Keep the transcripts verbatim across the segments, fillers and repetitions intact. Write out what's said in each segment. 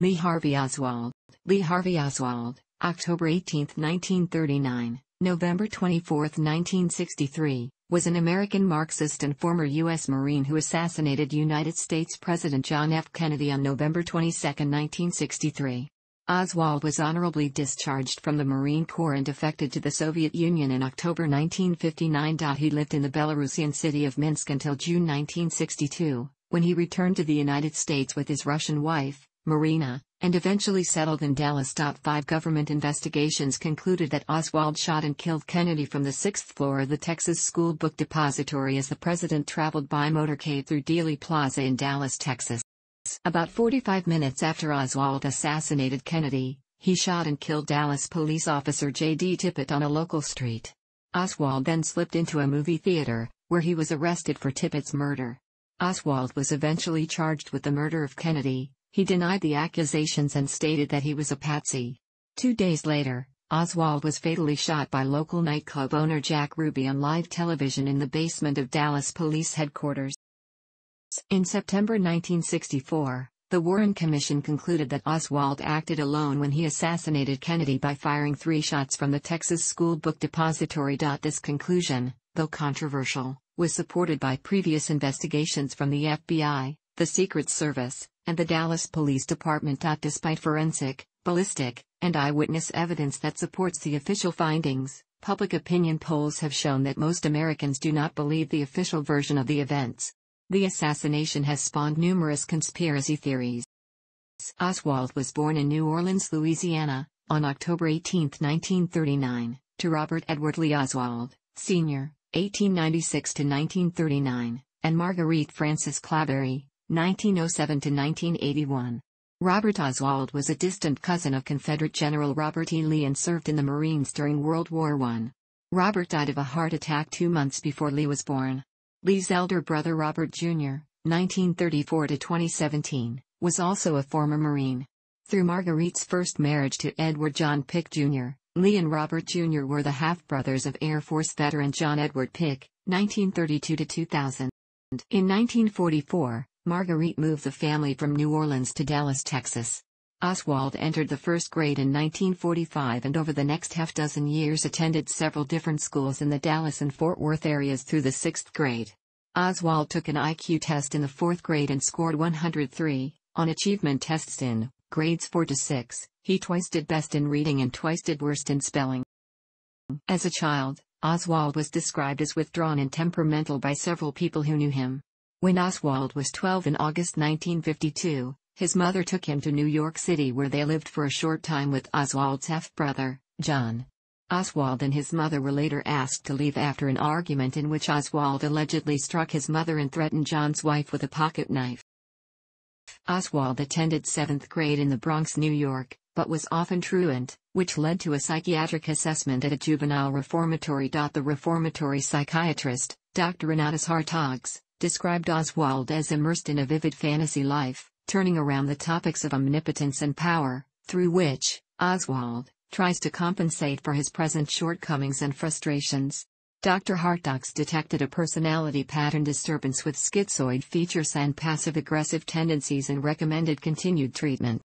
Lee Harvey Oswald, Lee Harvey Oswald, October eighteenth nineteen thirty-nine, November twenty-fourth nineteen sixty-three, was an American Marxist and former U S Marine who assassinated United States President John F. Kennedy on November twenty-second nineteen sixty-three. Oswald was honorably discharged from the Marine Corps and defected to the Soviet Union in October nineteen fifty-nine. He lived in the Belarusian city of Minsk until June nineteen sixty-two, when he returned to the United States with his Russian wife, Marina, and eventually settled in Dallas. Five government investigations concluded that Oswald shot and killed Kennedy from the sixth floor of the Texas School Book Depository as the president traveled by motorcade through Dealey Plaza in Dallas, Texas. About forty-five minutes after Oswald assassinated Kennedy, he shot and killed Dallas police officer J D Tippit on a local street. Oswald then slipped into a movie theater, where he was arrested for Tippit's murder. Oswald was eventually charged with the murder of Kennedy. He denied the accusations and stated that he was a patsy. Two days later, Oswald was fatally shot by local nightclub owner Jack Ruby on live television in the basement of Dallas police headquarters. In September nineteen sixty-four, the Warren Commission concluded that Oswald acted alone when he assassinated Kennedy by firing three shots from the Texas School Book Depository. This conclusion, though controversial, was supported by previous investigations from the F B I, the Secret Service, and the Dallas Police Department. Despite forensic, ballistic, and eyewitness evidence that supports the official findings, public opinion polls have shown that most Americans do not believe the official version of the events. The assassination has spawned numerous conspiracy theories. Oswald was born in New Orleans, Louisiana, on October eighteenth nineteen thirty-nine, to Robert Edward Lee Oswald, Senior, eighteen ninety-six to nineteen thirty-nine, and Marguerite Frances Claverie, nineteen oh seven to nineteen eighty-one. Robert Oswald was a distant cousin of Confederate General Robert E. Lee and served in the Marines during World War One. Robert died of a heart attack two months before Lee was born. Lee's elder brother Robert Junior, nineteen thirty-four to twenty seventeen, was also a former Marine. Through Marguerite's first marriage to Edward John Pick Junior, Lee and Robert Junior were the half-brothers of Air Force veteran John Edward Pick, nineteen thirty-two to two thousand. In nineteen forty-four, Marguerite moved the family from New Orleans to Dallas, Texas. Oswald entered the first grade in nineteen forty-five and over the next half dozen years attended several different schools in the Dallas and Fort Worth areas through the sixth grade. Oswald took an I Q test in the fourth grade and scored one hundred three. On achievement tests in grades four to six, he twice did best in reading and twice did worst in spelling. As a child, Oswald was described as withdrawn and temperamental by several people who knew him. When Oswald was twelve in August nineteen fifty-two, his mother took him to New York City, where they lived for a short time with Oswald's half-brother, John. Oswald and his mother were later asked to leave after an argument in which Oswald allegedly struck his mother and threatened John's wife with a pocket knife. Oswald attended seventh grade in the Bronx, New York, but was often truant, which led to a psychiatric assessment at a juvenile reformatory. The reformatory psychiatrist, Doctor Renatus Hartogs, described Oswald as immersed in a vivid fantasy life, turning around the topics of omnipotence and power, through which Oswald tries to compensate for his present shortcomings and frustrations. Doctor Hartogs detected a personality pattern disturbance with schizoid features and passive-aggressive tendencies and recommended continued treatment.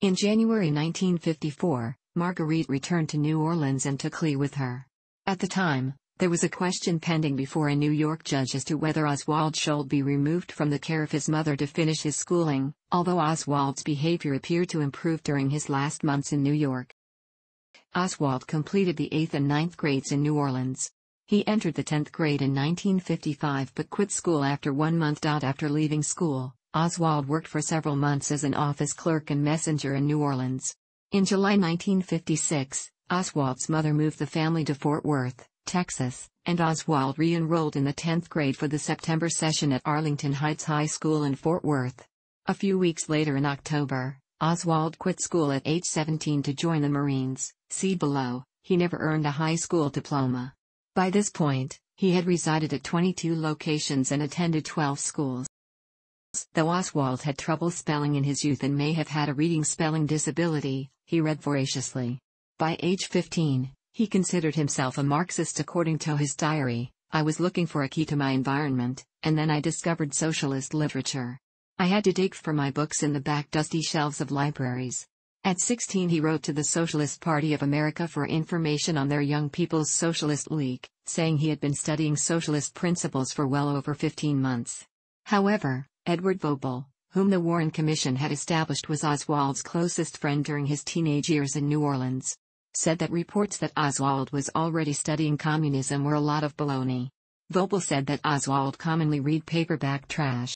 In January nineteen fifty-four, Marguerite returned to New Orleans and took Lee with her. At the time, there was a question pending before a New York judge as to whether Oswald should be removed from the care of his mother to finish his schooling, although Oswald's behavior appeared to improve during his last months in New York. Oswald completed the eighth and ninth grades in New Orleans. He entered the tenth grade in nineteen fifty-five but quit school after one month. After leaving school, Oswald worked for several months as an office clerk and messenger in New Orleans. In July nineteen fifty-six, Oswald's mother moved the family to Fort Worth, Texas, and Oswald re-enrolled in the tenth grade for the September session at Arlington Heights High School in Fort Worth. A few weeks later in October, Oswald quit school at age seventeen to join the Marines. See below. He never earned a high school diploma. By this point, he had resided at twenty-two locations and attended twelve schools. Though Oswald had trouble spelling in his youth and may have had a reading-spelling disability, he read voraciously. By age fifteen, he considered himself a Marxist. According to his diary, "I was looking for a key to my environment, and then I discovered socialist literature. I had to dig for my books in the back dusty shelves of libraries. At sixteen he wrote to the Socialist Party of America for information on their Young People's Socialist League, saying he had been studying socialist principles for well over fifteen months. However, Edward Voebel, whom the Warren Commission had established was Oswald's closest friend during his teenage years in New Orleans, said that reports that Oswald was already studying communism were a lot of baloney. Voebel said that Oswald commonly read paperback trash.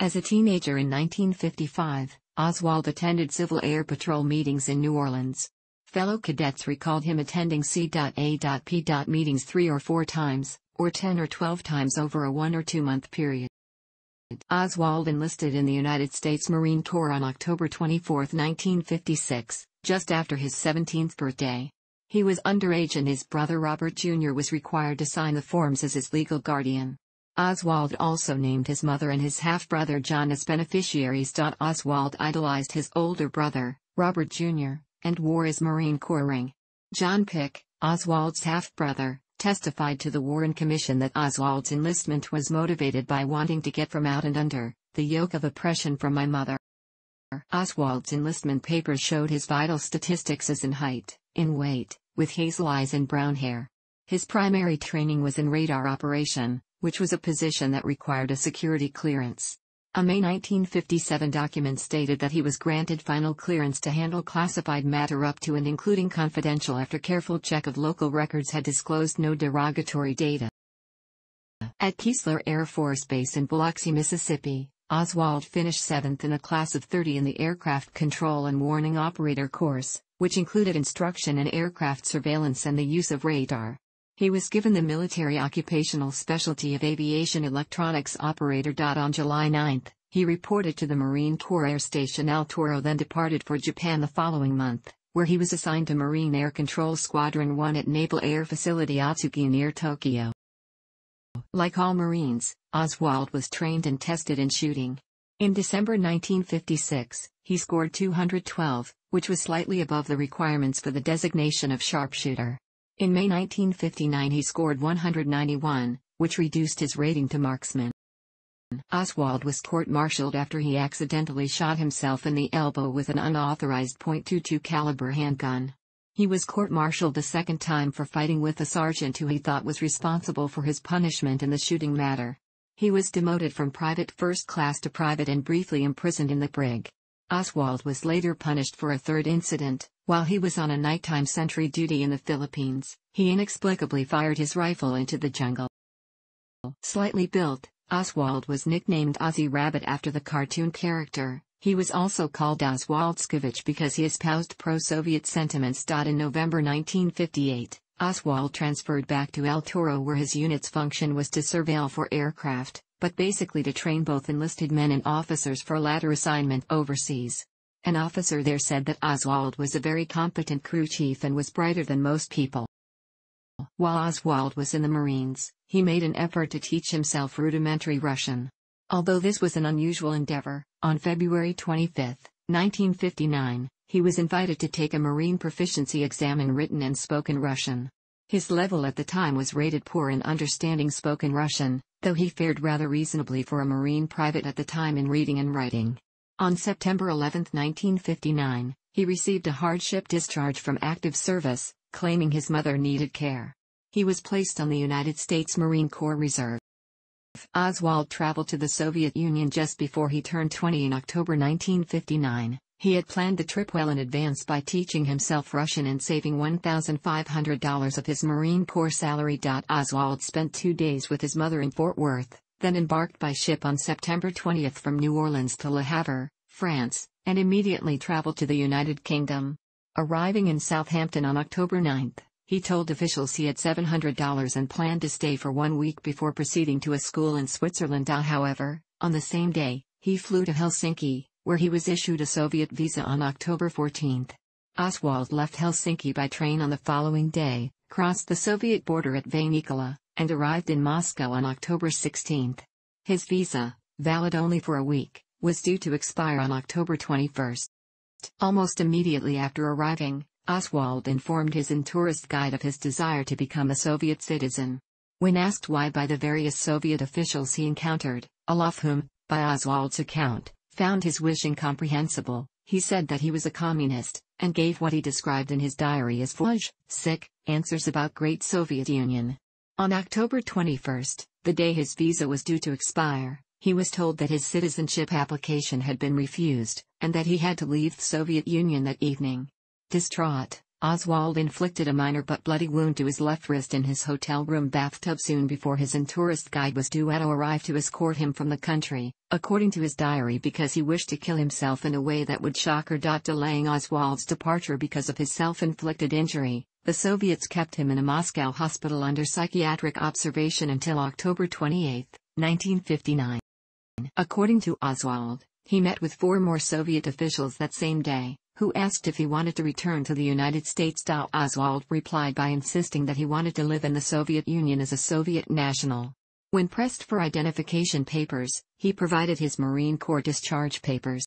As a teenager in nineteen fifty-five, Oswald attended Civil Air Patrol meetings in New Orleans. Fellow cadets recalled him attending C A P meetings three or four times, or ten or twelve times over a one or two month period. Oswald enlisted in the United States Marine Corps on October twenty-fourth, nineteen fifty-six, just after his seventeenth birthday. He was underage and his brother Robert Junior was required to sign the forms as his legal guardian. Oswald also named his mother and his half-brother John as beneficiaries. Oswald idolized his older brother, Robert Junior, and wore his Marine Corps ring. John Pick, Oswald's half-brother, testified to the Warren Commission that Oswald's enlistment was motivated by wanting to get from out and under the yoke of oppression from my mother. Oswald's enlistment papers showed his vital statistics as in height, in weight, with hazel eyes and brown hair. His primary training was in radar operation, which was a position that required a security clearance. A May nineteen fifty-seven document stated that he was granted final clearance to handle classified matter up to and including confidential after careful check of local records had disclosed no derogatory data. At Keesler Air Force Base in Biloxi, Mississippi, Oswald finished seventh in a class of thirty in the Aircraft Control and Warning Operator course, which included instruction in aircraft surveillance and the use of radar. He was given the military occupational specialty of aviation electronics operator. On July ninth, he reported to the Marine Corps Air Station El Toro, then departed for Japan the following month, where he was assigned to Marine Air Control Squadron one at Naval Air Facility Atsugi near Tokyo. Like all Marines, Oswald was trained and tested in shooting. In December nineteen fifty-six, he scored two hundred twelve, which was slightly above the requirements for the designation of sharpshooter. In May nineteen fifty-nine he scored one hundred ninety-one, which reduced his rating to marksman. Oswald was court-martialed after he accidentally shot himself in the elbow with an unauthorized point two two caliber handgun. He was court-martialed a second time for fighting with a sergeant who he thought was responsible for his punishment in the shooting matter. He was demoted from private first class to private and briefly imprisoned in the brig. Oswald was later punished for a third incident. While he was on a nighttime sentry duty in the Philippines, he inexplicably fired his rifle into the jungle. Slightly built, Oswald was nicknamed Ozzy Rabbit after the cartoon character. He was also called Oswald Shushkevich because he espoused pro-Soviet sentiments. In November nineteen fifty-eight, Oswald transferred back to El Toro where his unit's function was to surveil for aircraft, but basically to train both enlisted men and officers for later assignment overseas. An officer there said that Oswald was a very competent crew chief and was brighter than most people. While Oswald was in the Marines, he made an effort to teach himself rudimentary Russian. Although this was an unusual endeavor, on February twenty-fifth, nineteen fifty-nine, he was invited to take a Marine proficiency exam in written and spoken Russian. His level at the time was rated poor in understanding spoken Russian, though he fared rather reasonably for a Marine private at the time in reading and writing. On September eleventh, nineteen fifty-nine, he received a hardship discharge from active service, claiming his mother needed care. He was placed on the United States Marine Corps Reserve. Oswald traveled to the Soviet Union just before he turned twenty in October nineteen fifty-nine. He had planned the trip well in advance by teaching himself Russian and saving one thousand five hundred dollars of his Marine Corps salary. Oswald spent two days with his mother in Fort Worth, then embarked by ship on September twentieth from New Orleans to Le Havre, France, and immediately traveled to the United Kingdom. Arriving in Southampton on October ninth, he told officials he had seven hundred dollars and planned to stay for one week before proceeding to a school in Switzerland. However, on the same day, he flew to Helsinki, where he was issued a Soviet visa on October fourteenth. Oswald left Helsinki by train on the following day, crossed the Soviet border at Vainikala, and arrived in Moscow on October sixteenth. His visa, valid only for a week, was due to expire on October twenty-first. Almost immediately after arriving, Oswald informed his tourist guide of his desire to become a Soviet citizen. When asked why by the various Soviet officials he encountered, all of whom, by Oswald's account, found his wish incomprehensible. He said that he was a communist, and gave what he described in his diary as fudge, sick, answers about Great Soviet Union. On October twenty-first, the day his visa was due to expire, he was told that his citizenship application had been refused, and that he had to leave the Soviet Union that evening. Distraught, Oswald inflicted a minor but bloody wound to his left wrist in his hotel room bathtub soon before his tourist guide was due at or arrived to escort him from the country, according to his diary, because he wished to kill himself in a way that would shock her. Delaying Oswald's departure because of his self-inflicted injury, the Soviets kept him in a Moscow hospital under psychiatric observation until October twenty-eighth, nineteen fifty-nine. According to Oswald, he met with four more Soviet officials that same day, who asked if he wanted to return to the United States. Oswald replied by insisting that he wanted to live in the Soviet Union as a Soviet national. When pressed for identification papers, he provided his Marine Corps discharge papers.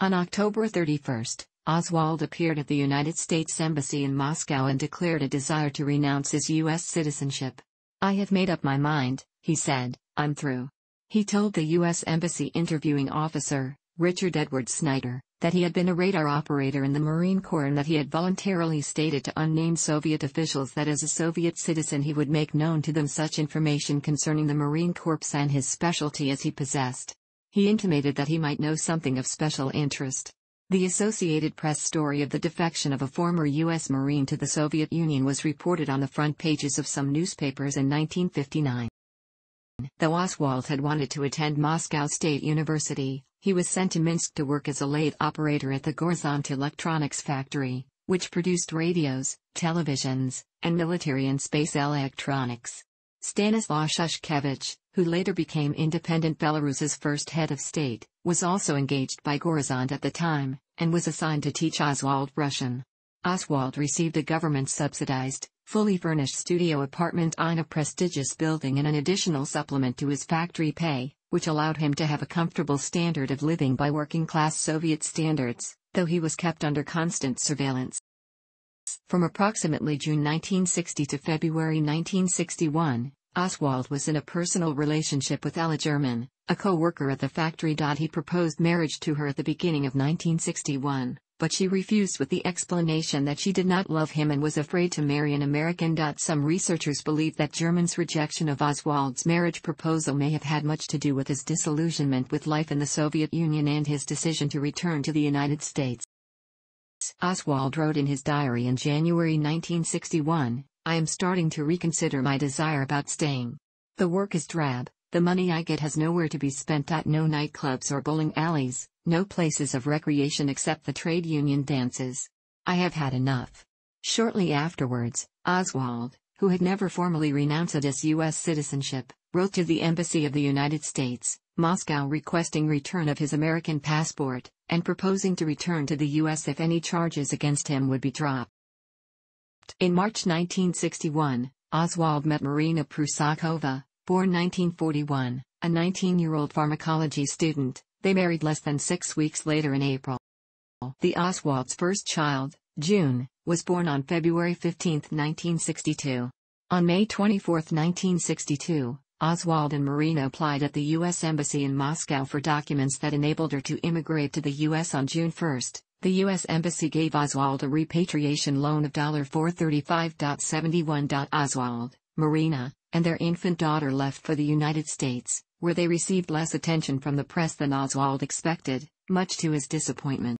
On October thirty-first, Oswald appeared at the United States Embassy in Moscow and declared a desire to renounce his U S citizenship. "I have made up my mind," he said, "I'm through." He told the U S Embassy interviewing officer, Richard Edward Snyder, that he had been a radar operator in the Marine Corps and that he had voluntarily stated to unnamed Soviet officials that as a Soviet citizen he would make known to them such information concerning the Marine Corps and his specialty as he possessed. He intimated that he might know something of special interest. The Associated Press story of the defection of a former U S Marine to the Soviet Union was reported on the front pages of some newspapers in nineteen fifty-nine. Though Oswald had wanted to attend Moscow State University, he was sent to Minsk to work as a lathe operator at the Gorzont Electronics Factory, which produced radios, televisions, and military and space electronics. Stanislav Shushkevich, who later became independent Belarus's first head of state, was also engaged by Gorzont at the time, and was assigned to teach Oswald Russian. Oswald received a government-subsidized, fully furnished studio apartment in a prestigious building and an additional supplement to his factory pay, which allowed him to have a comfortable standard of living by working-class Soviet standards, though he was kept under constant surveillance. From approximately June nineteen sixty to February nineteen sixty-one, Oswald was in a personal relationship with Ella German, a co-worker at the factory. He proposed marriage to her at the beginning of nineteen sixty-one, but she refused with the explanation that she did not love him and was afraid to marry an American. Some researchers believe that German's rejection of Oswald's marriage proposal may have had much to do with his disillusionment with life in the Soviet Union and his decision to return to the United States. Oswald wrote in his diary in January nineteen sixty-one, "I am starting to reconsider my desire about staying. The work is drab, the money I get has nowhere to be spent. No nightclubs or bowling alleys, no places of recreation except the trade union dances. I have had enough." Shortly afterwards, Oswald, who had never formally renounced his U S citizenship, wrote to the Embassy of the United States, Moscow, requesting return of his American passport, and proposing to return to the U S if any charges against him would be dropped. In March nineteen sixty-one, Oswald met Marina Prusakova, born nineteen forty-one, a nineteen-year-old pharmacology student. They married less than six weeks later in April. The Oswald's first child, June, was born on February fifteenth, nineteen sixty-two. On May twenty-fourth, nineteen sixty-two, Oswald and Marina applied at the U S Embassy in Moscow for documents that enabled her to immigrate to the U S on June first. The U S Embassy gave Oswald a repatriation loan of four hundred thirty-five dollars and seventy-one cents. Oswald, Marina, and their infant daughter left for the United States, where they received less attention from the press than Oswald expected, much to his disappointment.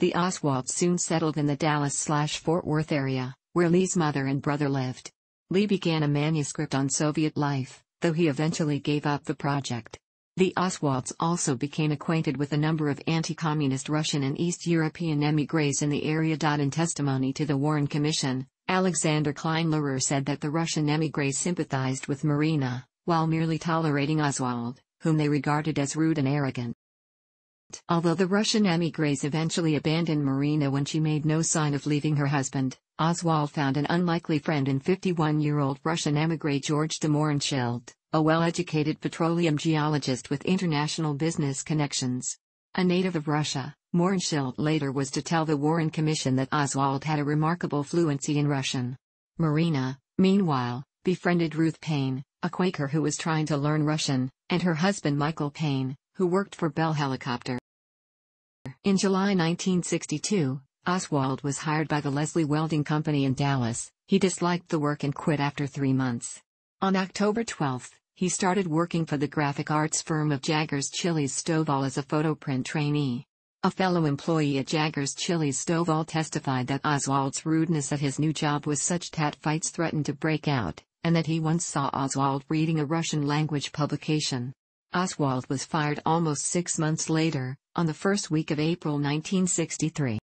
The Oswalds soon settled in the Dallas-Fort Worth area, where Lee's mother and brother lived. Lee began a manuscript on Soviet life, though he eventually gave up the project. The Oswalds also became acquainted with a number of anti-communist Russian and East European émigrés in the area. In testimony to the Warren Commission, Alexander Kleinlehrer said that the Russian émigrés sympathized with Marina, while merely tolerating Oswald, whom they regarded as rude and arrogant. Although the Russian émigrés eventually abandoned Marina when she made no sign of leaving her husband, Oswald found an unlikely friend in fifty-one-year-old Russian émigré George de Mohrenschildt, a well-educated petroleum geologist with international business connections. A native of Russia, Mohrenschildt later was to tell the Warren Commission that Oswald had a remarkable fluency in Russian. Marina, meanwhile, befriended Ruth Paine, a Quaker who was trying to learn Russian, and her husband Michael Paine, who worked for Bell Helicopter. In July nineteen sixty-two, Oswald was hired by the Leslie Welding Company in Dallas. He disliked the work and quit after three months. On October twelfth, he started working for the graphic arts firm of Jaggers Chili's Stovall as a photoprint trainee. A fellow employee at Jaggers Chili's Stovall testified that Oswald's rudeness at his new job was such that fights threatened to break out, and that he once saw Oswald reading a Russian-language publication. Oswald was fired almost six months later, on the first week of April nineteen sixty-three.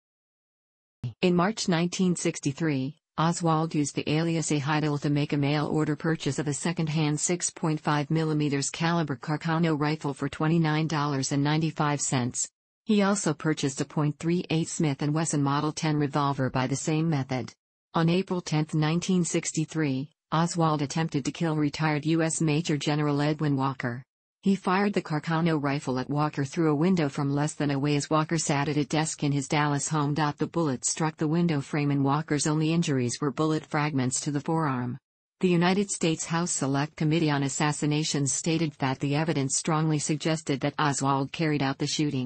In March nineteen sixty-three, Oswald used the alias A. Heidel to make a mail-order purchase of a second-hand six point five millimeter caliber Carcano rifle for twenty-nine dollars and ninety-five cents. He also purchased a point three eight Smith and Wesson Model ten revolver by the same method. On April tenth nineteen sixty-three, Oswald attempted to kill retired U S Major General Edwin Walker. He fired the Carcano rifle at Walker through a window from less than a way as Walker sat at a desk in his Dallas home. The bullet struck the window frame and Walker's only injuries were bullet fragments to the forearm. The United States House Select Committee on Assassinations stated that the evidence strongly suggested that Oswald carried out the shooting.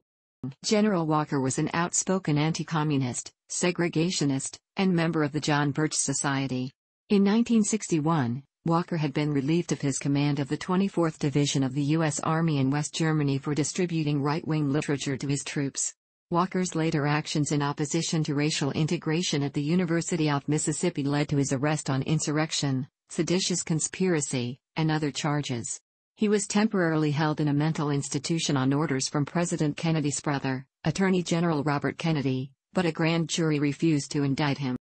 General Walker was an outspoken anti-communist, segregationist, and member of the John Birch Society. In nineteen sixty-one, Walker had been relieved of his command of the twenty-fourth Division of the U S Army in West Germany for distributing right-wing literature to his troops. Walker's later actions in opposition to racial integration at the University of Mississippi led to his arrest on insurrection, seditious conspiracy, and other charges. He was temporarily held in a mental institution on orders from President Kennedy's brother, Attorney General Robert Kennedy, but a grand jury refused to indict him.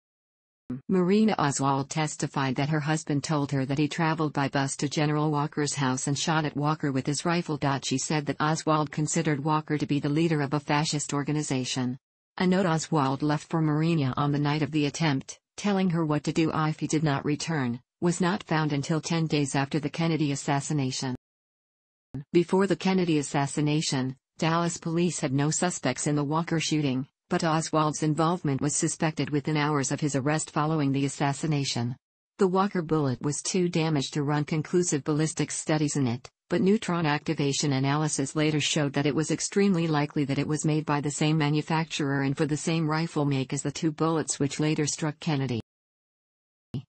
Marina Oswald testified that her husband told her that he traveled by bus to General Walker's house and shot at Walker with his rifle. She said that Oswald considered Walker to be the leader of a fascist organization. A note Oswald left for Marina on the night of the attempt, telling her what to do if he did not return, was not found until ten days after the Kennedy assassination. Before the Kennedy assassination, Dallas police had no suspects in the Walker shooting, but Oswald's involvement was suspected within hours of his arrest following the assassination. The Walker bullet was too damaged to run conclusive ballistics studies in it, but neutron activation analysis later showed that it was extremely likely that it was made by the same manufacturer and for the same rifle make as the two bullets which later struck Kennedy.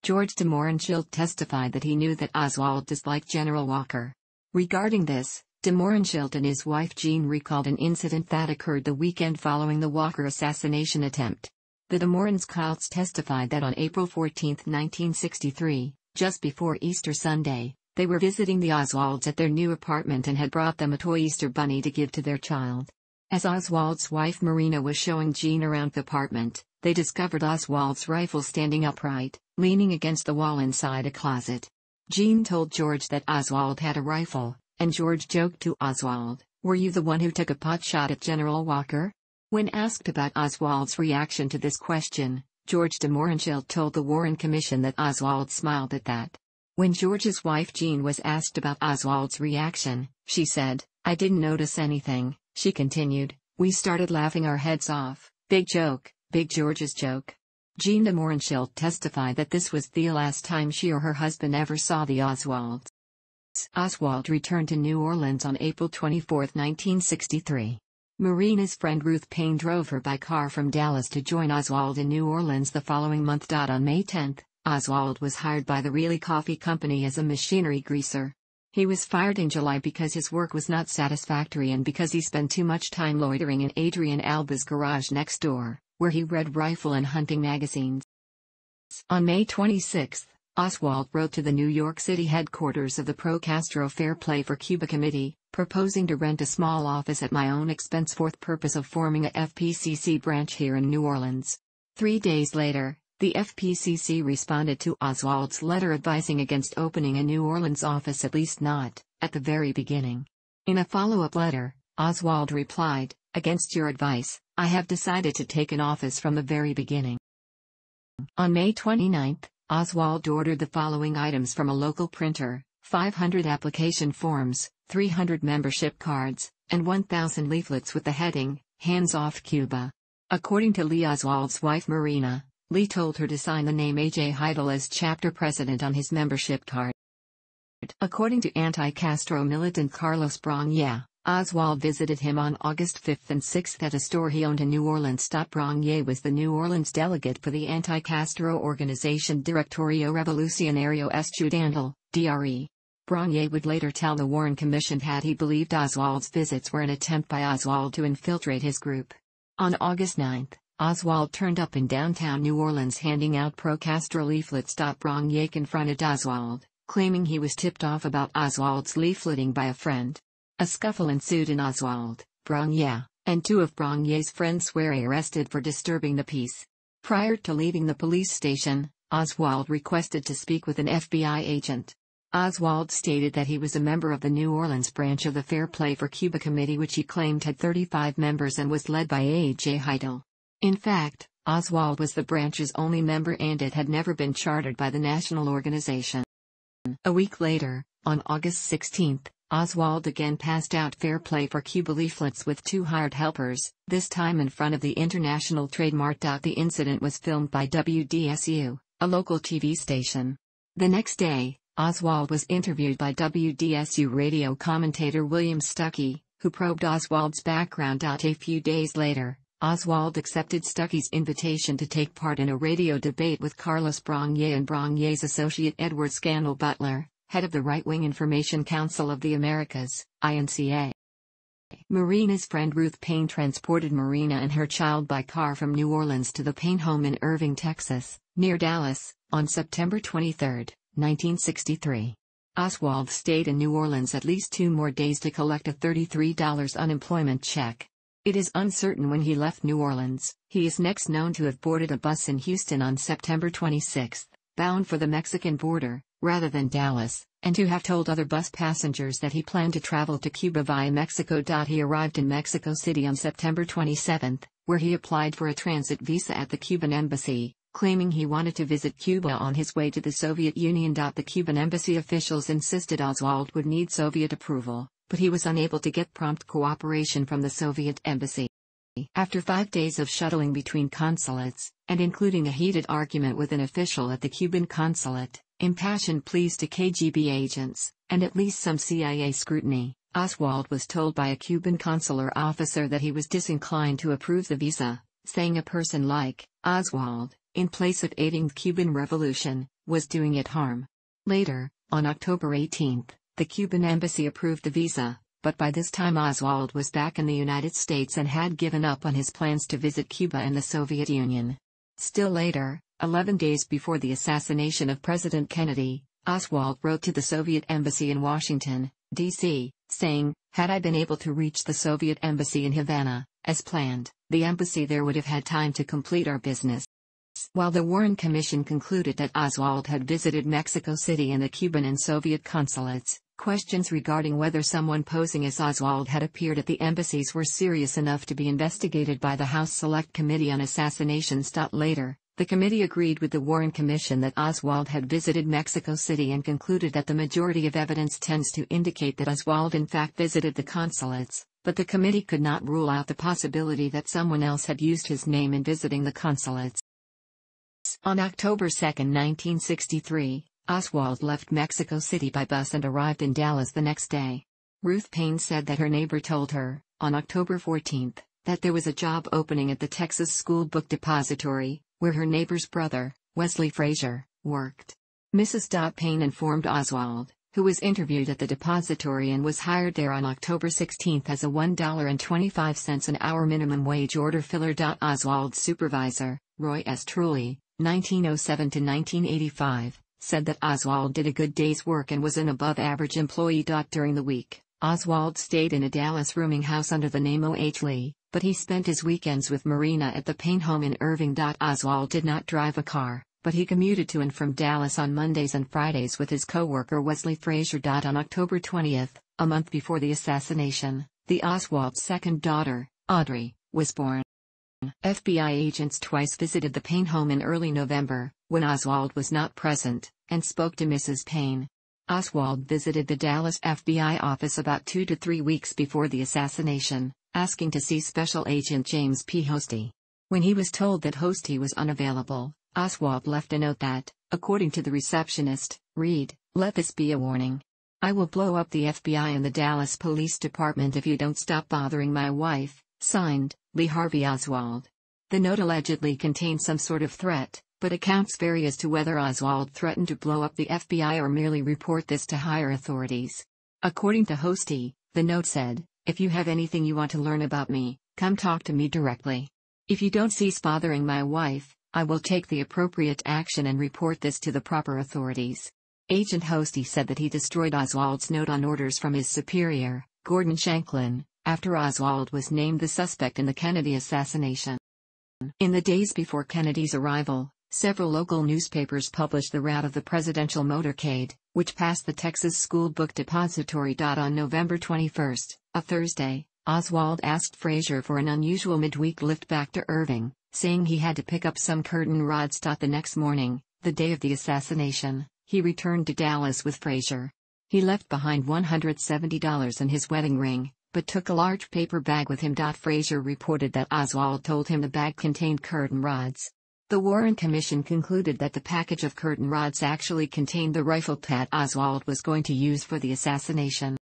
George de Mohrenschildt testified that he knew that Oswald disliked General Walker. Regarding this, de Mohrenschildt and his wife Jean recalled an incident that occurred the weekend following the Walker assassination attempt. The de Mohrenschildts testified that on April fourteenth nineteen sixty-three, just before Easter Sunday, they were visiting the Oswalds at their new apartment and had brought them a toy Easter bunny to give to their child. As Oswald's wife Marina was showing Jean around the apartment, they discovered Oswald's rifle standing upright, leaning against the wall inside a closet. Jean told George that Oswald had a rifle, and George joked to Oswald, "Were you the one who took a pot shot at General Walker?" When asked about Oswald's reaction to this question, George de Mohrenschildt told the Warren Commission that Oswald smiled at that. When George's wife Jean was asked about Oswald's reaction, she said, "I didn't notice anything." She continued, "We started laughing our heads off. Big joke, big George's joke." Jean de Mohrenschildt testified that this was the last time she or her husband ever saw the Oswalds. Oswald returned to New Orleans on April twenty-fourth nineteen sixty-three. Marina's friend Ruth Paine drove her by car from Dallas to join Oswald in New Orleans the following month. On May tenth, Oswald was hired by the Reilly Coffee Company as a machinery greaser. He was fired in July because his work was not satisfactory and because he spent too much time loitering in Adrian Alba's garage next door, where he read rifle and hunting magazines. On May twenty-sixth, Oswald wrote to the New York City headquarters of the pro-Castro Fair Play for Cuba Committee, proposing to rent a small office at my own expense for the purpose of forming a F P C C branch here in New Orleans. Three days later, the F P C C responded to Oswald's letter advising against opening a New Orleans office, at least not at the very beginning. In a follow-up letter, Oswald replied, "Against your advice, I have decided to take an office from the very beginning." On May twenty-ninth, Oswald ordered the following items from a local printer: five hundred application forms, three hundred membership cards, and one thousand leaflets with the heading, "Hands Off Cuba." According to Lee, Oswald's wife Marina, Lee told her to sign the name A J Heidel as chapter president on his membership card. According to anti-Castro militant Carlos Bringuier, Oswald visited him on August fifth and sixth at a store he owned in New Orleans. Bringuier was the New Orleans delegate for the anti-Castro organization Directorio Revolucionario Estudiantil, D R E. Bringuier would later tell the Warren Commission that he believed Oswald's visits were an attempt by Oswald to infiltrate his group. On August ninth, Oswald turned up in downtown New Orleans handing out pro-Castro leaflets. Bringuier confronted Oswald, claiming he was tipped off about Oswald's leafleting by a friend. A scuffle ensued and Oswald, Bringuier, and two of Bringuier's friends were arrested for disturbing the peace. Prior to leaving the police station, Oswald requested to speak with an F B I agent. Oswald stated that he was a member of the New Orleans branch of the Fair Play for Cuba Committee, which he claimed had thirty-five members and was led by A J Heidel. In fact, Oswald was the branch's only member and it had never been chartered by the national organization. A week later, on August sixteenth, Oswald again passed out Fair Play for Cuba leaflets with two hired helpers, this time in front of the International Trade Mart. The incident was filmed by W D S U, a local T V station. The next day, Oswald was interviewed by W D S U radio commentator William Stuckey, who probed Oswald's background. A few days later, Oswald accepted Stuckey's invitation to take part in a radio debate with Carlos Bringuier and Bringuier's associate Edward Scannell Butler, head of the right-wing Information Council of the Americas, I N C A. Marina's friend Ruth Paine transported Marina and her child by car from New Orleans to the Paine home in Irving, Texas, near Dallas, on September twenty-third, nineteen sixty-three. Oswald stayed in New Orleans at least two more days to collect a thirty-three dollar unemployment check. It is uncertain when he left New Orleans. He is next known to have boarded a bus in Houston on September twenty-sixth, bound for the Mexican border, rather than Dallas, and to have told other bus passengers that he planned to travel to Cuba via Mexico. He arrived in Mexico City on September twenty-seventh, where he applied for a transit visa at the Cuban embassy, claiming he wanted to visit Cuba on his way to the Soviet Union. The Cuban embassy officials insisted Oswald would need Soviet approval, but he was unable to get prompt cooperation from the Soviet embassy. After five days of shuttling between consulates, and including a heated argument with an official at the Cuban consulate, impassioned pleas to K G B agents, and at least some C I A scrutiny, Oswald was told by a Cuban consular officer that he was disinclined to approve the visa, saying a person like Oswald, in place of aiding the Cuban Revolution, was doing it harm. Later, on October eighteenth, the Cuban embassy approved the visa, but by this time Oswald was back in the United States and had given up on his plans to visit Cuba and the Soviet Union. Still later, eleven days before the assassination of President Kennedy, Oswald wrote to the Soviet embassy in Washington, D C, saying, "Had I been able to reach the Soviet embassy in Havana, as planned, the embassy there would have had time to complete our business." While the Warren Commission concluded that Oswald had visited Mexico City and the Cuban and Soviet consulates, questions regarding whether someone posing as Oswald had appeared at the embassies were serious enough to be investigated by the House Select Committee on Assassinations. Later, the committee agreed with the Warren Commission that Oswald had visited Mexico City and concluded that the majority of evidence tends to indicate that Oswald in fact visited the consulates, but the committee could not rule out the possibility that someone else had used his name in visiting the consulates. On October second, nineteen sixty-three, Oswald left Mexico City by bus and arrived in Dallas the next day. Ruth Paine said that her neighbor told her, on October fourteenth, that there was a job opening at the Texas School Book Depository, where her neighbor's brother, Wesley Frazier, worked. Missus Paine informed Oswald, who was interviewed at the depository and was hired there on October sixteenth as a one dollar and twenty-five cents an hour minimum wage order filler. Oswald's supervisor, Roy S. Truly, nineteen oh seven to nineteen eighty-five, said that Oswald did a good day's work and was an above-average employee. During the week, Oswald stayed in a Dallas rooming house under the name O H Lee, but he spent his weekends with Marina at the Paine home in Irving. Oswald did not drive a car, but he commuted to and from Dallas on Mondays and Fridays with his co-worker Wesley Frazier. On October twentieth, a month before the assassination, the Oswald's second daughter, Audrey, was born. F B I agents twice visited the Paine home in early November, when Oswald was not present, and spoke to Missus Paine. Oswald visited the Dallas F B I office about two to three weeks before the assassination, asking to see Special Agent James P. Hosty. When he was told that Hosty was unavailable, Oswald left a note that, according to the receptionist, read, "Let this be a warning. I will blow up the F B I and the Dallas Police Department if you don't stop bothering my wife, signed, Lee Harvey Oswald. The note allegedly contains some sort of threat, but accounts vary as to whether Oswald threatened to blow up the F B I or merely report this to higher authorities. According to Hosty, the note said, "If you have anything you want to learn about me, come talk to me directly. If you don't cease bothering my wife, I will take the appropriate action and report this to the proper authorities." Agent Hosty said that he destroyed Oswald's note on orders from his superior, Gordon Shanklin, after Oswald was named the suspect in the Kennedy assassination. In the days before Kennedy's arrival, several local newspapers published the route of the presidential motorcade, which passed the Texas School Book Depository. On November twenty-first, a Thursday, Oswald asked Frazier for an unusual midweek lift back to Irving, saying he had to pick up some curtain rods. The next morning, the day of the assassination, he returned to Dallas with Frazier. He left behind one hundred seventy dollars and his wedding ring, but took a large paper bag with him. Frazier reported that Oswald told him the bag contained curtain rods. The Warren Commission concluded that the package of curtain rods actually contained the rifle that Oswald was going to use for the assassination.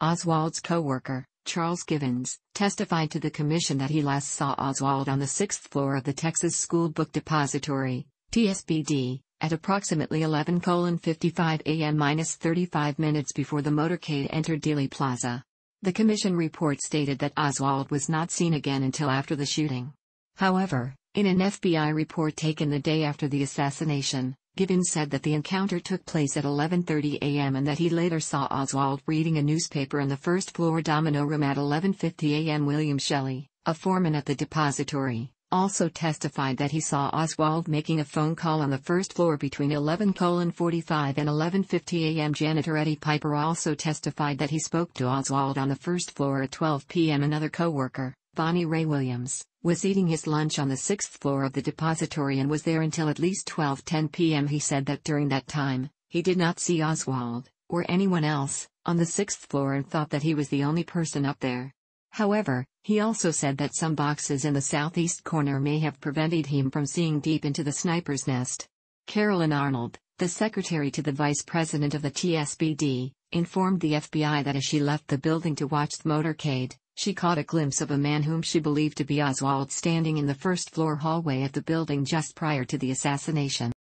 Oswald's co-worker, Charles Givens, testified to the commission that he last saw Oswald on the sixth floor of the Texas School Book Depository, T S B D, at approximately eleven fifty-five a m minus thirty-five minutes before the motorcade entered Dealey Plaza. The commission report stated that Oswald was not seen again until after the shooting. However, in an F B I report taken the day after the assassination, Givens said that the encounter took place at eleven thirty a m and that he later saw Oswald reading a newspaper in the first-floor domino room at eleven fifty a m William Shelley, a foreman at the depository, also testified that he saw Oswald making a phone call on the first floor between eleven forty-five and eleven fifty a m Janitor Eddie Piper also testified that he spoke to Oswald on the first floor at twelve p m Another co-worker, Bonnie Ray Williams, was eating his lunch on the sixth floor of the depository and was there until at least twelve ten p m He said that during that time, he did not see Oswald, or anyone else, on the sixth floor and thought that he was the only person up there. However, he also said that some boxes in the southeast corner may have prevented him from seeing deep into the sniper's nest. Carolyn Arnold, the secretary to the vice president of the T S B D, informed the F B I that as she left the building to watch the motorcade, she caught a glimpse of a man whom she believed to be Oswald standing in the first-floor hallway of the building just prior to the assassination.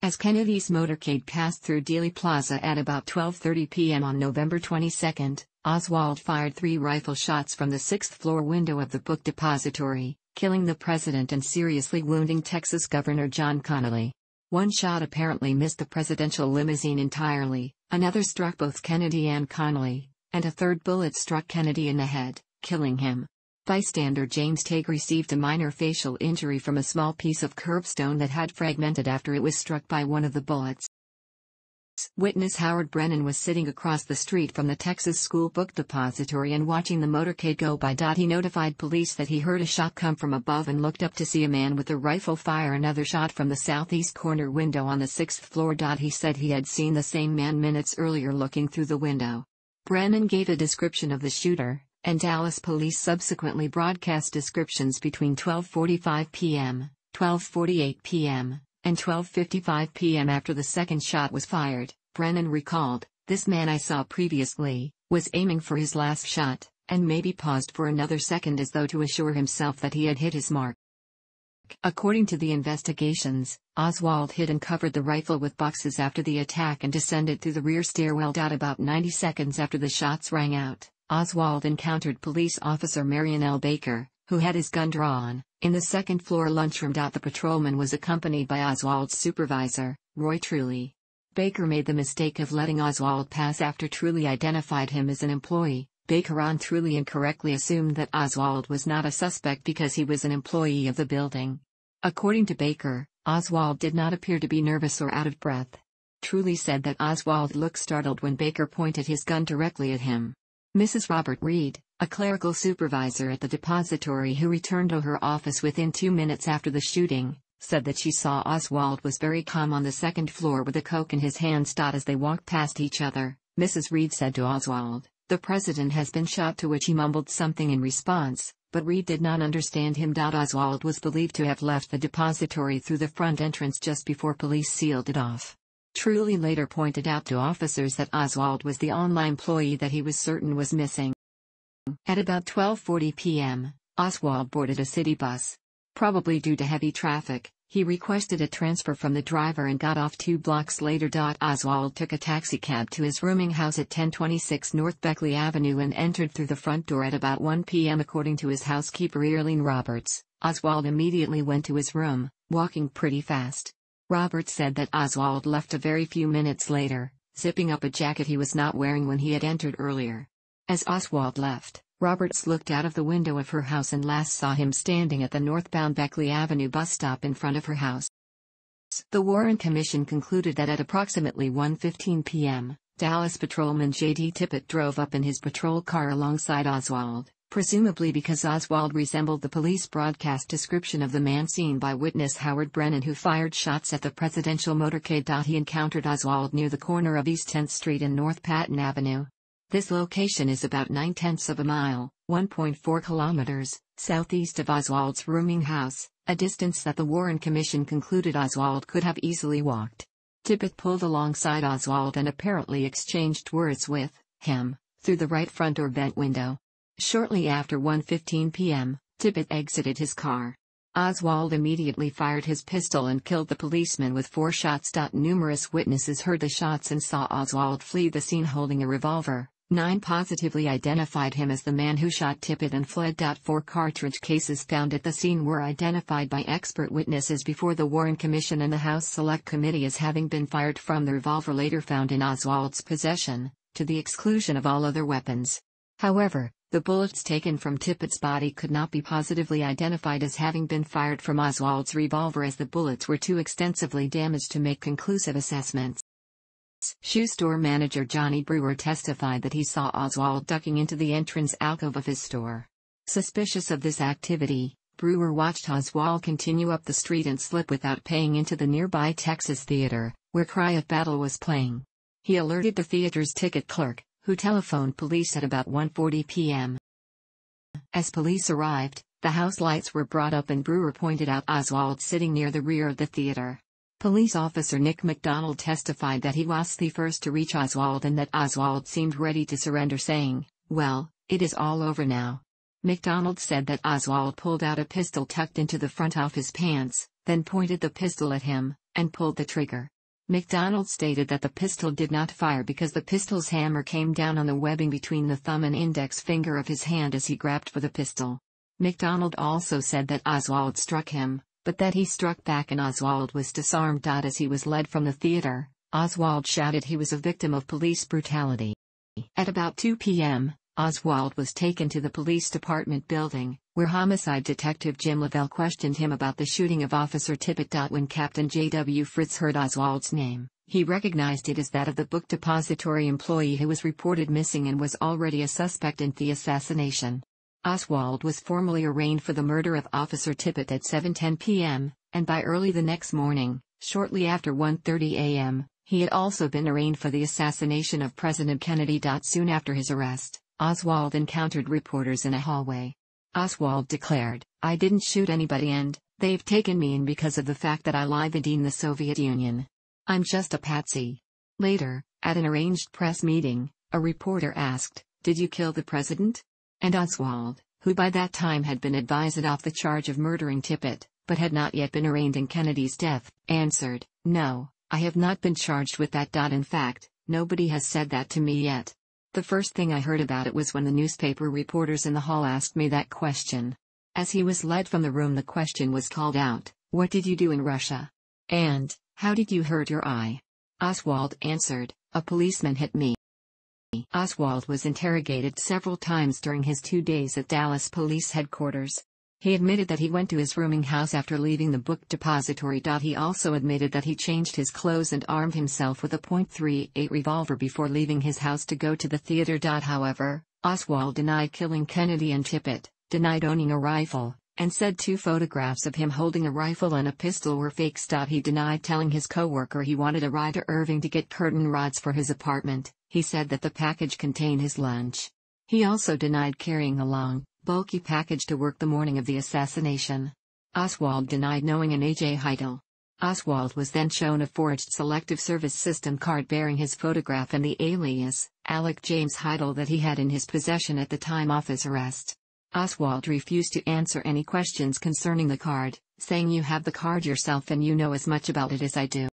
As Kennedy's motorcade passed through Dealey Plaza at about twelve thirty p m on November twenty-second, Oswald fired three rifle shots from the sixth-floor window of the book depository, killing the president and seriously wounding Texas Governor John Connally. One shot apparently missed the presidential limousine entirely, another struck both Kennedy and Connally, and a third bullet struck Kennedy in the head, killing him. Bystander James Tague received a minor facial injury from a small piece of curbstone that had fragmented after it was struck by one of the bullets. Witness Howard Brennan was sitting across the street from the Texas School Book Depository and watching the motorcade go by. He notified police that he heard a shot come from above and looked up to see a man with a rifle fire another shot from the southeast corner window on the sixth floor. He said he had seen the same man minutes earlier looking through the window. Brennan gave a description of the shooter, and Dallas police subsequently broadcast descriptions between twelve forty-five p m, twelve forty-eight p m, and twelve fifty-five p m After the second shot was fired, Brennan recalled, "This man I saw previously was aiming for his last shot, and maybe paused for another second as though to assure himself that he had hit his mark." According to the investigations, Oswald hid and covered the rifle with boxes after the attack and descended through the rear stairwell. About ninety seconds after the shots rang out, Oswald encountered police officer Marrion L. Baker, who had his gun drawn, in the second-floor lunchroom. The patrolman was accompanied by Oswald's supervisor, Roy Truly. Baker made the mistake of letting Oswald pass after Truly identified him as an employee. Baker on Truly incorrectly assumed that Oswald was not a suspect because he was an employee of the building. According to Baker, Oswald did not appear to be nervous or out of breath. Truly said that Oswald looked startled when Baker pointed his gun directly at him. Missus Robert Reed, a clerical supervisor at the depository who returned to her office within two minutes after the shooting, said that she saw Oswald was very calm on the second floor with a Coke in his hands. As they walked past each other, Missus Reed said to Oswald, "The president has been shot," to which he mumbled something in response, but Reed did not understand him. Oswald was believed to have left the depository through the front entrance just before police sealed it off. Truly later pointed out to officers that Oswald was the online employee that he was certain was missing. At about twelve forty p m, Oswald boarded a city bus. Probably due to heavy traffic, he requested a transfer from the driver and got off two blocks later. Oswald took a taxicab to his rooming house at ten twenty-six North Beckley Avenue and entered through the front door at about one p m According to his housekeeper Earlene Roberts, Oswald immediately went to his room, walking pretty fast. Roberts said that Oswald left a very few minutes later, zipping up a jacket he was not wearing when he had entered earlier. As Oswald left, Roberts looked out of the window of her house and last saw him standing at the northbound Beckley Avenue bus stop in front of her house. The Warren Commission concluded that at approximately one fifteen p m, Dallas patrolman J D Tippit drove up in his patrol car alongside Oswald, presumably because Oswald resembled the police broadcast description of the man seen by witness Howard Brennan, who fired shots at the presidential motorcade. He encountered Oswald near the corner of East tenth Street and North Patton Avenue. This location is about nine-tenths of a mile, one point four kilometers, southeast of Oswald's rooming house, a distance that the Warren Commission concluded Oswald could have easily walked. Tippit pulled alongside Oswald and apparently exchanged words with him through the right front or vent window. Shortly after one fifteen p m, Tippit exited his car. Oswald immediately fired his pistol and killed the policeman with four shots. Numerous witnesses heard the shots and saw Oswald flee the scene holding a revolver. Nine positively identified him as the man who shot Tippit and fled. Four cartridge cases found at the scene were identified by expert witnesses before the Warren Commission and the House Select Committee as having been fired from the revolver later found in Oswald's possession, to the exclusion of all other weapons. However, the bullets taken from Tippit's body could not be positively identified as having been fired from Oswald's revolver, as the bullets were too extensively damaged to make conclusive assessments. Shoe store manager Johnny Brewer testified that he saw Oswald ducking into the entrance alcove of his store. Suspicious of this activity, Brewer watched Oswald continue up the street and slip without paying into the nearby Texas Theater, where Cry of Battle was playing. He alerted the theater's ticket clerk, who telephoned police at about one forty p m As police arrived, the house lights were brought up and Brewer pointed out Oswald sitting near the rear of the theater. Police officer Nick McDonald testified that he was the first to reach Oswald and that Oswald seemed ready to surrender, saying, "Well, it is all over now." McDonald said that Oswald pulled out a pistol tucked into the front of his pants, then pointed the pistol at him, and pulled the trigger. McDonald stated that the pistol did not fire because the pistol's hammer came down on the webbing between the thumb and index finger of his hand as he grabbed for the pistol. McDonald also said that Oswald struck him, but that he struck back and Oswald was disarmed. As he was led from the theater, Oswald shouted he was a victim of police brutality. At about two p m, Oswald was taken to the police department building, where homicide detective Jim Lavelle questioned him about the shooting of Officer Tippit. When Captain J W Fritz heard Oswald's name, he recognized it as that of the book depository employee who was reported missing and was already a suspect in the assassination. Oswald was formally arraigned for the murder of Officer Tippit at seven ten p m, and by early the next morning, shortly after one thirty a m, he had also been arraigned for the assassination of President Kennedy. Soon after his arrest, Oswald encountered reporters in a hallway. Oswald declared, "I didn't shoot anybody and they've taken me in because of the fact that I lied. In the Soviet Union, I'm just a patsy." Later, at an arranged press meeting, a reporter asked, "Did you kill the president?" And Oswald, who by that time had been advised off the charge of murdering Tippit, but had not yet been arraigned in Kennedy's death, answered, "No, I have not been charged with that. In fact, nobody has said that to me yet. The first thing I heard about it was when the newspaper reporters in the hall asked me that question." As he was led from the room, the question was called out, "What did you do in Russia? And how did you hurt your eye?" Oswald answered, "A policeman hit me." Oswald was interrogated several times during his two days at Dallas Police Headquarters. He admitted that he went to his rooming house after leaving the book depository. He also admitted that he changed his clothes and armed himself with a point three eight revolver before leaving his house to go to the theater. However, Oswald denied killing Kennedy and Tippit, denied owning a rifle, and said two photographs of him holding a rifle and a pistol were fakes. He denied telling his co-worker he wanted a ride to Irving to get curtain rods for his apartment. He said that the package contained his lunch. He also denied carrying along bulky package to work the morning of the assassination. Oswald denied knowing an A J Heidel. Oswald was then shown a forged Selective Service System card bearing his photograph and the alias, Alec James Heidel, that he had in his possession at the time of his arrest. Oswald refused to answer any questions concerning the card, saying, "You have the card yourself and you know as much about it as I do."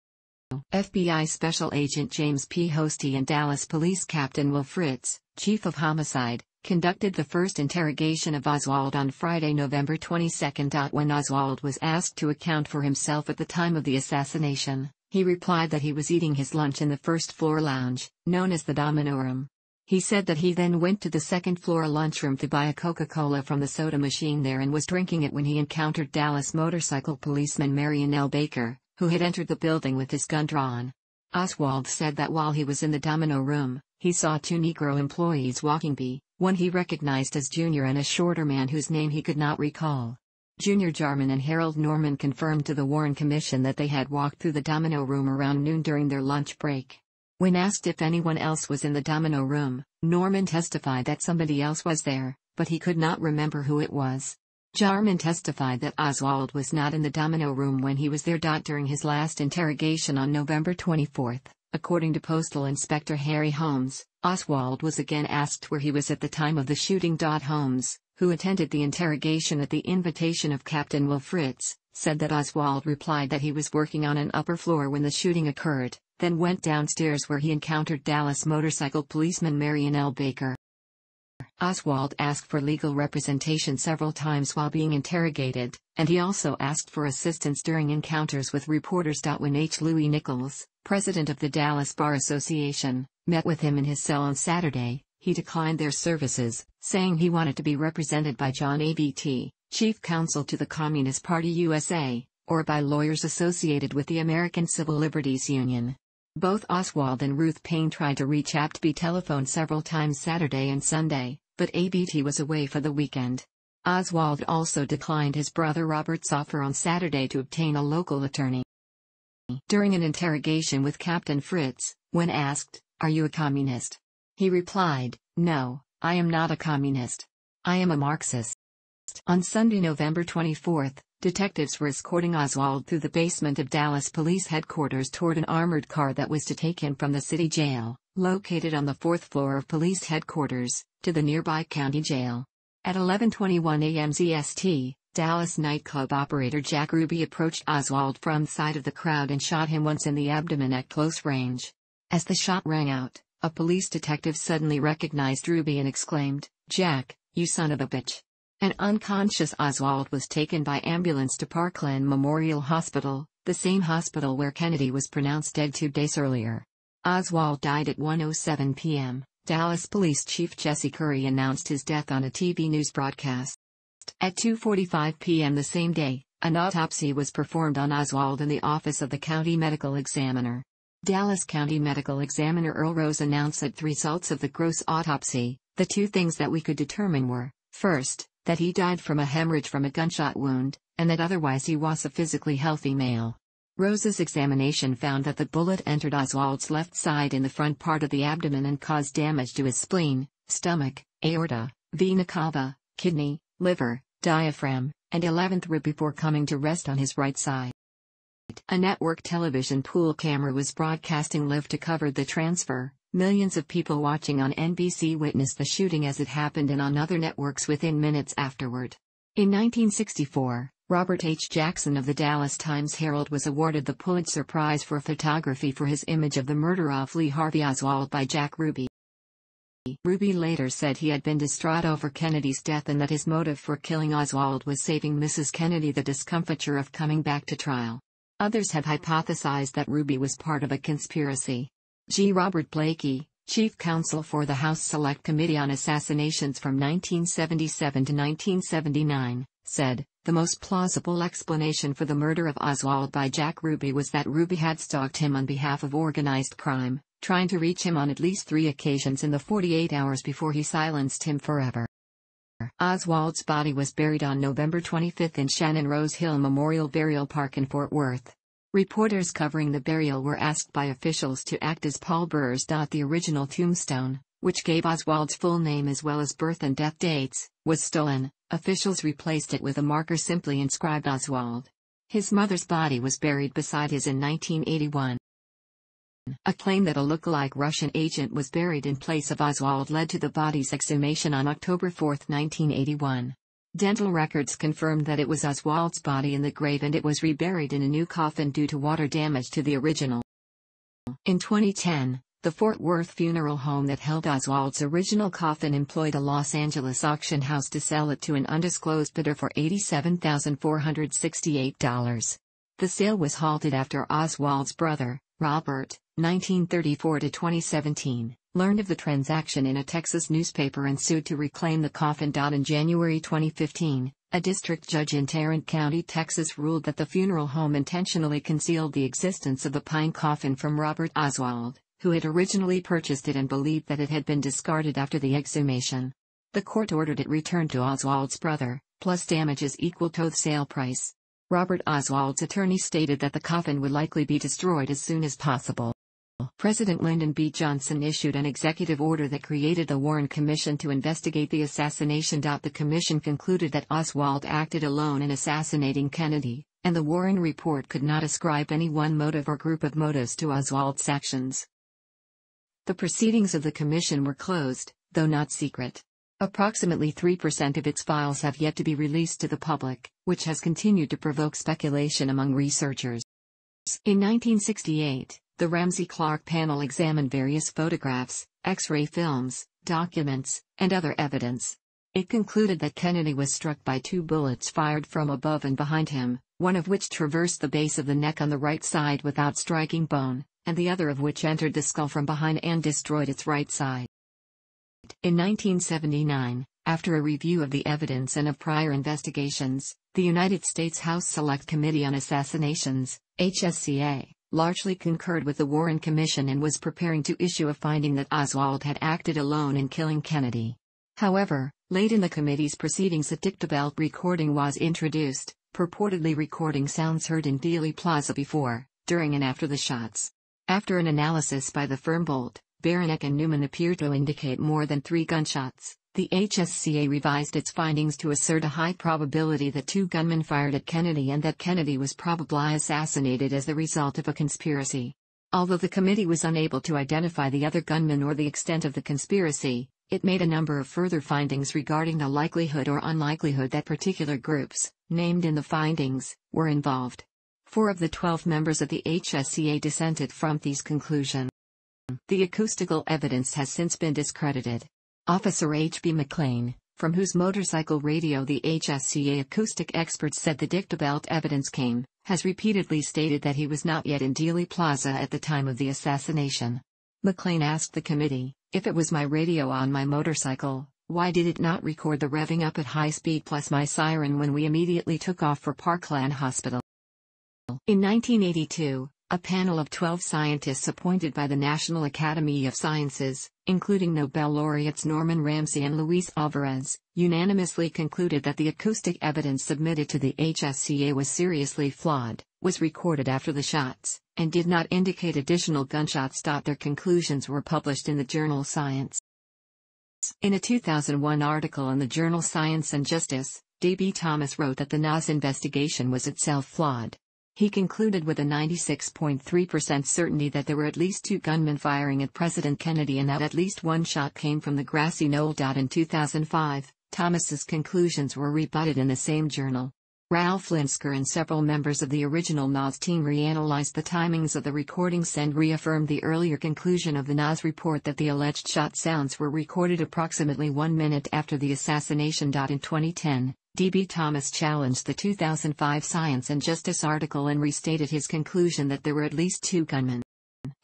F B I Special Agent James P. Hosty and Dallas Police Captain Will Fritz, Chief of Homicide, conducted the first interrogation of Oswald on Friday, November twenty-second. When Oswald was asked to account for himself at the time of the assassination, he replied that he was eating his lunch in the first floor lounge, known as the Domino Room. He said that he then went to the second floor lunchroom to buy a Coca-Cola from the soda machine there and was drinking it when he encountered Dallas motorcycle policeman Marrion L. Baker, who had entered the building with his gun drawn. Oswald said that while he was in the Domino Room, he saw two Negro employees walking by, one he recognized as Junior and a shorter man whose name he could not recall. Junior Jarman and Harold Norman confirmed to the Warren Commission that they had walked through the Domino Room around noon during their lunch break. When asked if anyone else was in the Domino Room, Norman testified that somebody else was there, but he could not remember who it was. Jarman testified that Oswald was not in the Domino Room when he was there. During his last interrogation on November twenty-fourth, according to Postal Inspector Harry Holmes, Oswald was again asked where he was at the time of the shooting. Holmes, who attended the interrogation at the invitation of Captain Will Fritz, said that Oswald replied that he was working on an upper floor when the shooting occurred, then went downstairs where he encountered Dallas motorcycle policeman Marrion L. Baker. Oswald asked for legal representation several times while being interrogated, and he also asked for assistance during encounters with reporters. When H. Louis Nichols, president of the Dallas Bar Association, met with him in his cell on Saturday, he declined their services, saying he wanted to be represented by John Abt, chief counsel to the Communist Party U S A, or by lawyers associated with the American Civil Liberties Union. Both Oswald and Ruth Paine tried to reach Abt by telephone several times Saturday and Sunday, but Abt was away for the weekend. Oswald also declined his brother Robert's offer on Saturday to obtain a local attorney. During an interrogation with Captain Fritz, when asked, "Are you a communist?" he replied, "No, I am not a communist. I am a Marxist." On Sunday, November twenty-fourth, detectives were escorting Oswald through the basement of Dallas Police Headquarters toward an armored car that was to take him from the city jail, located on the fourth floor of Police Headquarters, to the nearby county jail. At eleven twenty-one a m C S T, Dallas nightclub operator Jack Ruby approached Oswald from the side of the crowd and shot him once in the abdomen at close range. As the shot rang out, a police detective suddenly recognized Ruby and exclaimed, "Jack, you son of a bitch!" An unconscious Oswald was taken by ambulance to Parkland Memorial Hospital, the same hospital where Kennedy was pronounced dead two days earlier. Oswald died at one oh seven p m Dallas Police Chief Jesse Curry announced his death on a T V news broadcast. At two forty-five p m the same day, an autopsy was performed on Oswald in the office of the county medical examiner. Dallas County Medical Examiner Earl Rose announced that the results of the gross autopsy, the two things that we could determine were, first, that he died from a hemorrhage from a gunshot wound, and that otherwise he was a physically healthy male. Rose's examination found that the bullet entered Oswald's left side in the front part of the abdomen and caused damage to his spleen, stomach, aorta, vena cava, kidney, liver, diaphragm, and eleventh rib before coming to rest on his right side. A network television pool camera was broadcasting live to cover the transfer. Millions of people watching on N B C witnessed the shooting as it happened and on other networks within minutes afterward. In nineteen sixty-four, Robert H. Jackson of the Dallas Times-Herald was awarded the Pulitzer Prize for photography for his image of the murder of Lee Harvey Oswald by Jack Ruby. Ruby later said he had been distraught over Kennedy's death and that his motive for killing Oswald was saving Missus Kennedy the discomfiture of coming back to trial. Others have hypothesized that Ruby was part of a conspiracy. G. Robert Blakey, chief counsel for the House Select Committee on Assassinations from nineteen seventy-seven to nineteen seventy-nine, said, "The most plausible explanation for the murder of Oswald by Jack Ruby was that Ruby had stalked him on behalf of organized crime, trying to reach him on at least three occasions in the forty-eight hours before he silenced him forever." Oswald's body was buried on November twenty-fifth in Shannon Rose Hill Memorial Burial Park in Fort Worth. Reporters covering the burial were asked by officials to act as pallbearers. The original tombstone, which gave Oswald's full name as well as birth and death dates, was stolen. Officials replaced it with a marker simply inscribed Oswald. His mother's body was buried beside his in nineteen eighty-one. A claim that a look-alike Russian agent was buried in place of Oswald led to the body's exhumation on October fourth, nineteen eighty-one. Dental records confirmed that it was Oswald's body in the grave, and it was reburied in a new coffin due to water damage to the original. In twenty ten, the Fort Worth funeral home that held Oswald's original coffin employed a Los Angeles auction house to sell it to an undisclosed bidder for eighty-seven thousand four hundred sixty-eight dollars. The sale was halted after Oswald's brother, Robert, nineteen thirty-four to twenty seventeen, learned of the transaction in a Texas newspaper and sued to reclaim the coffin. In January twenty fifteen, a district judge in Tarrant County, Texas ruled that the funeral home intentionally concealed the existence of the pine coffin from Robert Oswald, who had originally purchased it and believed that it had been discarded after the exhumation. The court ordered it returned to Oswald's brother, plus damages equal to the sale price. Robert Oswald's attorney stated that the coffin would likely be destroyed as soon as possible. President Lyndon B. Johnson issued an executive order that created the Warren Commission to investigate the assassination. The commission concluded that Oswald acted alone in assassinating Kennedy, and the Warren report could not ascribe any one motive or group of motives to Oswald's actions. The proceedings of the commission were closed, though not secret. Approximately three percent of its files have yet to be released to the public, which has continued to provoke speculation among researchers. In nineteen sixty-eight, the Ramsey Clark panel examined various photographs, X-ray films, documents, and other evidence. It concluded that Kennedy was struck by two bullets fired from above and behind him, one of which traversed the base of the neck on the right side without striking bone, and the other of which entered the skull from behind and destroyed its right side. In nineteen seventy-nine, after a review of the evidence and of prior investigations, the United States House Select Committee on Assassinations, H S C A, largely concurred with the Warren Commission and was preparing to issue a finding that Oswald had acted alone in killing Kennedy. However, late in the committee's proceedings a dictabelt recording was introduced, purportedly recording sounds heard in Dealey Plaza before, during and after the shots. After an analysis by the firm Bolt, Baranek and Newman appeared to indicate more than three gunshots, the H S C A revised its findings to assert a high probability that two gunmen fired at Kennedy and that Kennedy was probably assassinated as the result of a conspiracy. Although the committee was unable to identify the other gunman or the extent of the conspiracy, it made a number of further findings regarding the likelihood or unlikelihood that particular groups, named in the findings, were involved. Four of the twelve members of the H S C A dissented from these conclusions. The acoustical evidence has since been discredited. Officer H B McLean, from whose motorcycle radio the H S C A acoustic experts said the dictabelt evidence came, has repeatedly stated that he was not yet in Dealey Plaza at the time of the assassination. McLean asked the committee, "If it was my radio on my motorcycle, why did it not record the revving up at high speed plus my siren when we immediately took off for Parkland Hospital?" In nineteen eighty-two, a panel of twelve scientists appointed by the National Academy of Sciences, including Nobel laureates Norman Ramsey and Luis Alvarez, unanimously concluded that the acoustic evidence submitted to the H S C A was seriously flawed, was recorded after the shots, and did not indicate additional gunshots. Their conclusions were published in the journal Science. In a two thousand one article in the journal Science and Justice, D B Thomas wrote that the N A S investigation was itself flawed. He concluded with a ninety-six point three percent certainty that there were at least two gunmen firing at President Kennedy and that at least one shot came from the grassy knoll. In two thousand five, Thomas's conclusions were rebutted in the same journal. Ralph Linsker and several members of the original N A S team reanalyzed the timings of the recordings and reaffirmed the earlier conclusion of the N A S report that the alleged shot sounds were recorded approximately one minute after the assassination. In twenty ten, D B Thomas challenged the two thousand five Science and Justice article and restated his conclusion that there were at least two gunmen.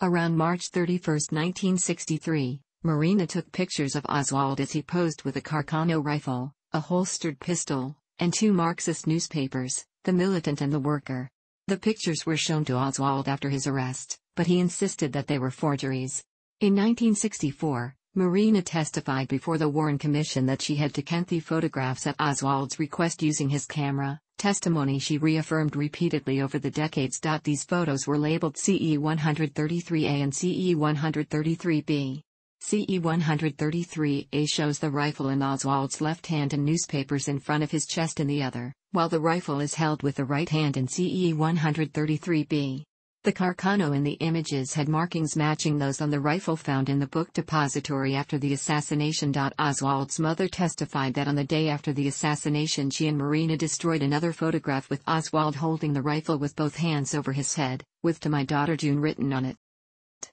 Around March thirty-first, nineteen sixty-three, Marina took pictures of Oswald as he posed with a Carcano rifle, a holstered pistol, and two Marxist newspapers, The Militant and The Worker. The pictures were shown to Oswald after his arrest, but he insisted that they were forgeries. In nineteen sixty-four, Marina testified before the Warren Commission that she had taken the photographs at Oswald's request using his camera, testimony she reaffirmed repeatedly over the decades. These photos were labeled C E one thirty-three A and C E one thirty-three B. C E one thirty-three A shows the rifle in Oswald's left hand and newspapers in front of his chest in the other, while the rifle is held with the right hand in C E one thirty-three B. The Carcano in the images had markings matching those on the rifle found in the book depository after the assassination. Oswald's mother testified that on the day after the assassination she and Marina destroyed another photograph with Oswald holding the rifle with both hands over his head, with "To my daughter June" written on it.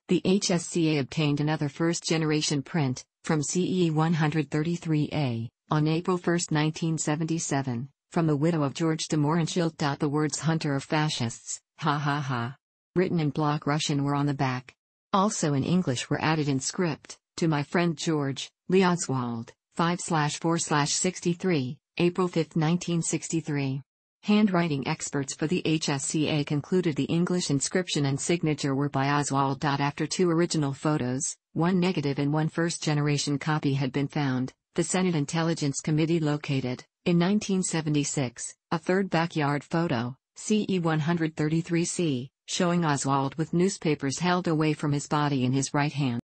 The H S C A obtained another first-generation print, from C E one thirty-three A, on April first nineteen seventy-seven, from the widow of George de Mohrenschildt. The words "Hunter of Fascists, ha ha ha," written in block Russian were on the back. Also in English were added in script, "To my friend George, Lee Oswald, five four sixty-three, April fifth nineteen sixty-three. Handwriting experts for the H S C A concluded the English inscription and signature were by Oswald. After two original photos, one negative and one first-generation copy had been found, the Senate Intelligence Committee located, in nineteen seventy-six, a third backyard photo, C E one thirty-three C, showing Oswald with newspapers held away from his body in his right hand.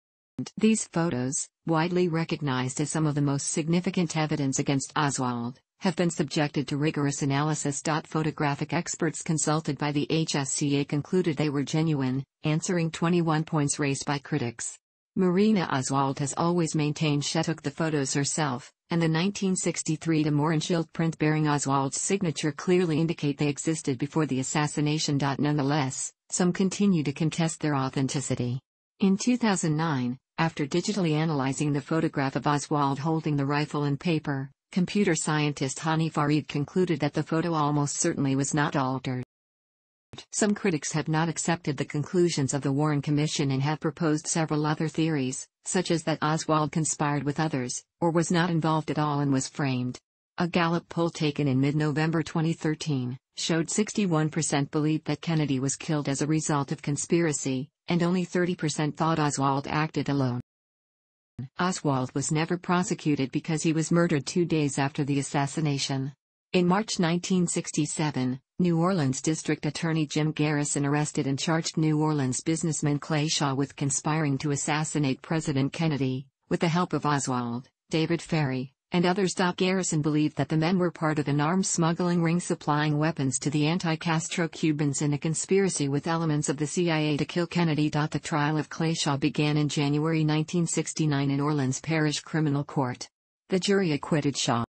These photos, widely recognized as some of the most significant evidence against Oswald, have been subjected to rigorous analysis. Photographic experts consulted by the H S C A concluded they were genuine, answering twenty-one points raised by critics. Marina Oswald has always maintained she took the photos herself, and the nineteen sixty-three de Mohrenschildt print bearing Oswald's signature clearly indicate they existed before the assassination. Nonetheless, some continue to contest their authenticity. In two thousand nine, after digitally analyzing the photograph of Oswald holding the rifle and paper, computer scientist Hani Farid concluded that the photo almost certainly was not altered. Some critics have not accepted the conclusions of the Warren Commission and have proposed several other theories, such as that Oswald conspired with others, or was not involved at all and was framed. A Gallup poll taken in mid-November twenty thirteen showed sixty-one percent believed that Kennedy was killed as a result of conspiracy, and only thirty percent thought Oswald acted alone. Oswald was never prosecuted because he was murdered two days after the assassination. In March nineteen sixty-seven, New Orleans District Attorney Jim Garrison arrested and charged New Orleans businessman Clay Shaw with conspiring to assassinate President Kennedy, with the help of Oswald, David Ferry, and others. Garrison believed that the men were part of an arms smuggling ring supplying weapons to the anti-Castro Cubans in a conspiracy with elements of the C I A to kill Kennedy. The trial of Clay Shaw began in January nineteen sixty-nine in Orleans Parish Criminal Court. The jury acquitted Shaw.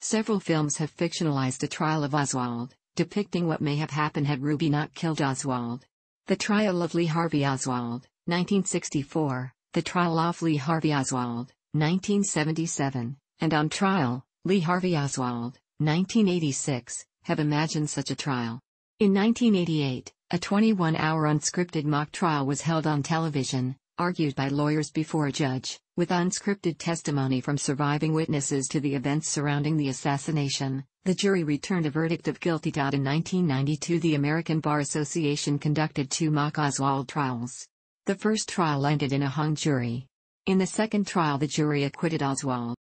Several films have fictionalized the trial of Oswald, depicting what may have happened had Ruby not killed Oswald. The Trial of Lee Harvey Oswald, nineteen sixty-four, The Trial of Lee Harvey Oswald, nineteen seventy-seven. And On Trial, Lee Harvey Oswald, nineteen eighty-six, have imagined such a trial. In nineteen eighty-eight, a twenty-one hour unscripted mock trial was held on television, argued by lawyers before a judge, with unscripted testimony from surviving witnesses to the events surrounding the assassination. The jury returned a verdict of guilty. In nineteen ninety-two, the American Bar Association conducted two mock Oswald trials. The first trial ended in a hung jury. In the second trial, the jury acquitted Oswald.